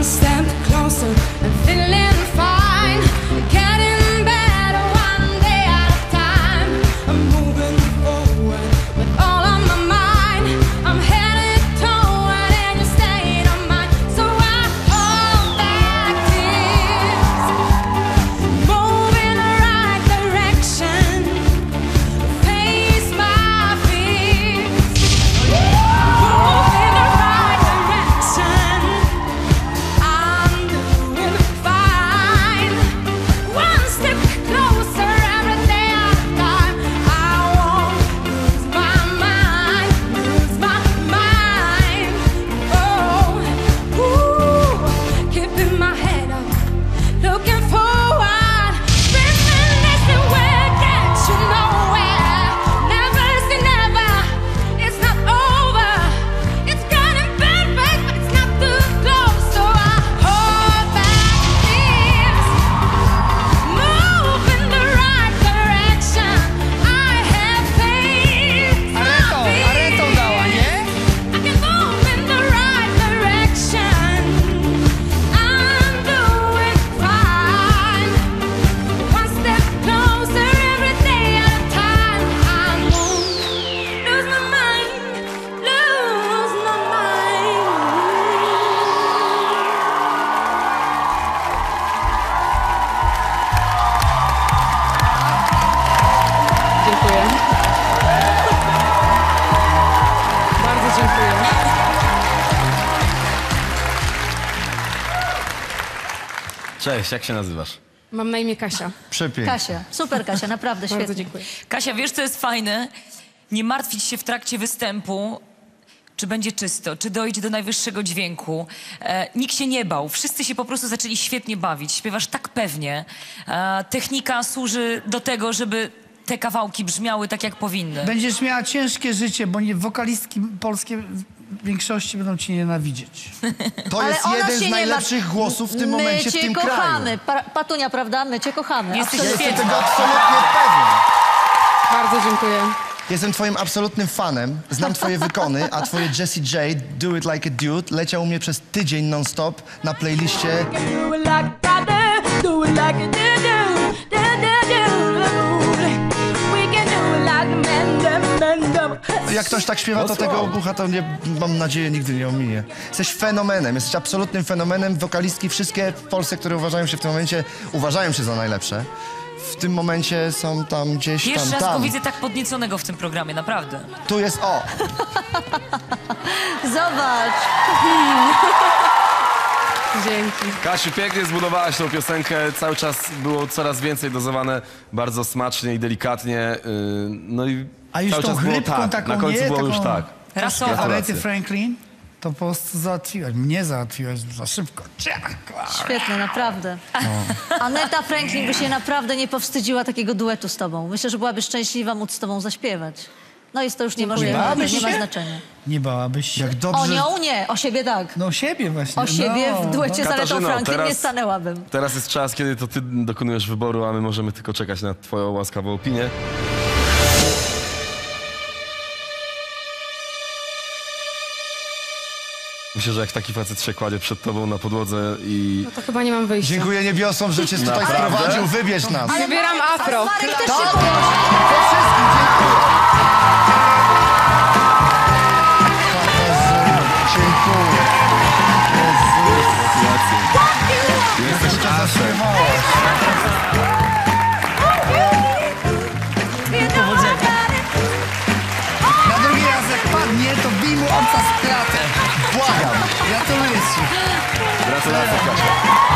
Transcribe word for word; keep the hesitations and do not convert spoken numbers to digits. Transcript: one step closer and feeling fine, getting better one day at a time. I'm moving forward with all on my mind. I'm headed toward a new state of mind. So I hold back tears, move in the right direction, face my fears. Move in the right direction. I'm doing fine. One step closer every day at a time. I won't lose my mind, lose my mind. Oh, ooh, keeping my head up, looking forward, reminiscing will get you nowhere. Never say never, it's not over. It's getting better, but it's not too close. So I hold back tears, move in the right direction. I have faith. Aretha, Aretha udała, nie? I can move in the right direction. I'm doing fine. One step closer every day at a time. I won't lose my mind, lose my mind. Dziękuję. Bardzo dziękuję. Cześć, jak się nazywasz? Mam na imię Kasia. Przepięknie. Kasia, super Kasia, naprawdę świetnie. Bardzo dziękuję. Kasia, wiesz co jest fajne? Nie martwić się w trakcie występu, czy będzie czysto, czy dojdzie do najwyższego dźwięku. E, nikt się nie bał, wszyscy się po prostu zaczęli świetnie bawić. Śpiewasz tak pewnie. E, technika służy do tego, żeby te kawałki brzmiały tak, jak powinny. Będziesz miała ciężkie życie, bo nie, wokalistki polskie w większości będą cię nienawidzieć. To jest ona jeden się z nie najlepszych ma- głosów w tym momencie, My w cię tym kraju. kochamy. Pa- Patunia, prawda? My cię kochamy. Jesteś Ja jestem świetna. tego absolutnie pewien. Bardzo dziękuję. Jestem twoim absolutnym fanem, znam twoje wykony, a twoje Jessie J, Do It Like A Dude, leciał u mnie przez tydzień non-stop na playliście. Do it like a dude, do it like a dude, do, do, do, do. We can do it like men, them, men, them. Jak ktoś tak śpiewa, to tego obucha to nie, mam nadzieję, nigdy nie ominie. Jesteś fenomenem, jesteś absolutnym fenomenem. Wokalistki wszystkie w Polsce, które uważają się w tym momencie, uważają się za najlepsze. W tym momencie są tam gdzieś Pierwszy tam, raz go tam. widzę tak podnieconego w tym programie, naprawdę. Tu jest o! Zobacz. Dzięki. Kasiu, pięknie zbudowałaś tą piosenkę, cały czas było coraz więcej dozowane, bardzo smacznie i delikatnie, yy, no i A już cały tą czas było chrypką tak, taką, na końcu nie? było już Taką- tak. Rasowa. Arety Franklin to po prostu załatwiłaś, mnie załatwiłaś za szybko. Ciach! Świetne, naprawdę. Aneta Franklin by się naprawdę nie powstydziła takiego duetu z tobą. Myślę, że byłaby szczęśliwa móc z tobą zaśpiewać. No jest to już niemożliwe, to Bałabyś nie ma się? znaczenia. Nie bałabyś się. Jak dobrze... O nią nie, o siebie tak. No siebie właśnie. O siebie no. w duecie z Aretą Katarzyno, Franklin nie teraz- stanęłabym. Teraz jest czas, kiedy to ty dokonujesz wyboru, a my możemy tylko czekać na twoją łaskawą opinię. Myślę, że jak taki facet się kładzie przed tobą na podłodze i... No to chyba nie mam wyjścia. Dziękuję niebiosłom, że cię tutaj Naprawdę? sprowadził, wybierz nas. Wybieram afro. Marek też się podoba. To wszystkim dziękuję. Jezu, dziękuję. Jezus. Jesteś asem. Na drugi raz jak padnie, to bij mu obca z kratę. Błagam. Gratuluję ci. Gratulacje, Kasia.